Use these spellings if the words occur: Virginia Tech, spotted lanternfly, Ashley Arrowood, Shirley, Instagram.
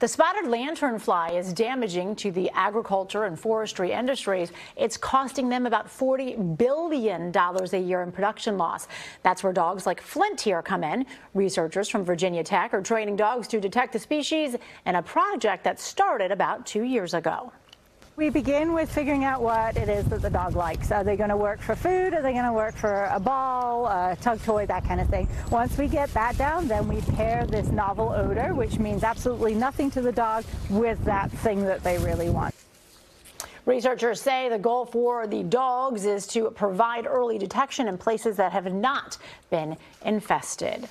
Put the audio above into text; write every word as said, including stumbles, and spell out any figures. The spotted lanternfly is damaging to the agriculture and forestry industries. It's costing them about forty billion dollars a year in production loss. That's where dogs like Flint here come in. Researchers from Virginia Tech are training dogs to detect the species in a project that started about two years ago. We begin with figuring out what it is that the dog likes. Are they going to work for food? Are they going to work for a ball, a tug toy, that kind of thing? Once we get that down, then we pair this novel odor, which means absolutely nothing to the dog, with that thing that they really want. Researchers say the goal for the dogs is to provide early detection in places that have not been infested.